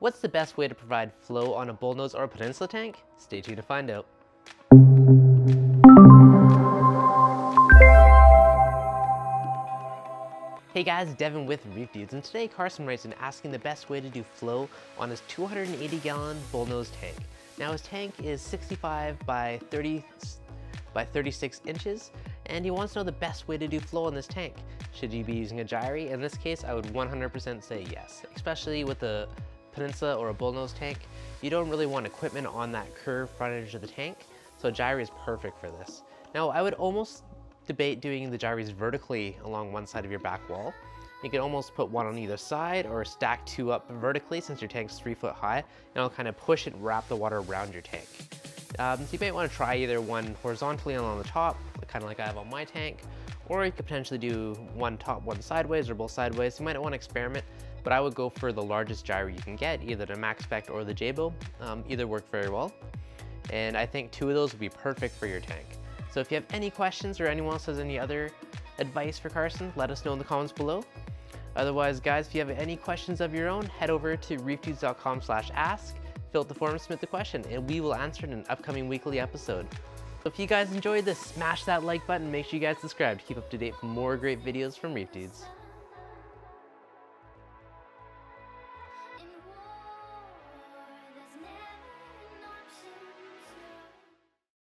What's the best way to provide flow on a bullnose or a peninsula tank? Stay tuned to find out. Hey guys, Devin with ReefDudes, and today Carson writes in asking the best way to do flow on his 280-gallon bullnose tank. Now his tank is 65 by 30 by 36 inches, and he wants to know the best way to do flow on this tank. Should you be using a gyre? In this case, I would 100% say yes, especially with a peninsula or a bullnose tank. You don't really want equipment on that curved front edge of the tank, so a gyre is perfect for this. Now I would almost debate doing the gyres vertically along one side of your back wall. You could almost put one on either side or stack two up vertically since your tank's 3 foot high, and it'll kind of push and wrap the water around your tank. So you might want to try either one horizontally along the top, kind of like I have on my tank, or you could potentially do one top, one sideways, or both sideways. You might want to experiment, but I would go for the largest gyre you can get, either the Maxspect or the J-Bo. Either work very well. And I think two of those would be perfect for your tank. So if you have any questions or anyone else has any other advice for Carson, let us know in the comments below. Otherwise, guys, if you have any questions of your own, head over to reefdudes.com/ask, fill out the form, submit the question, and we will answer it in an upcoming weekly episode. So if you guys enjoyed this, smash that like button, make sure you guys subscribe to keep up to date for more great videos from ReefDudes.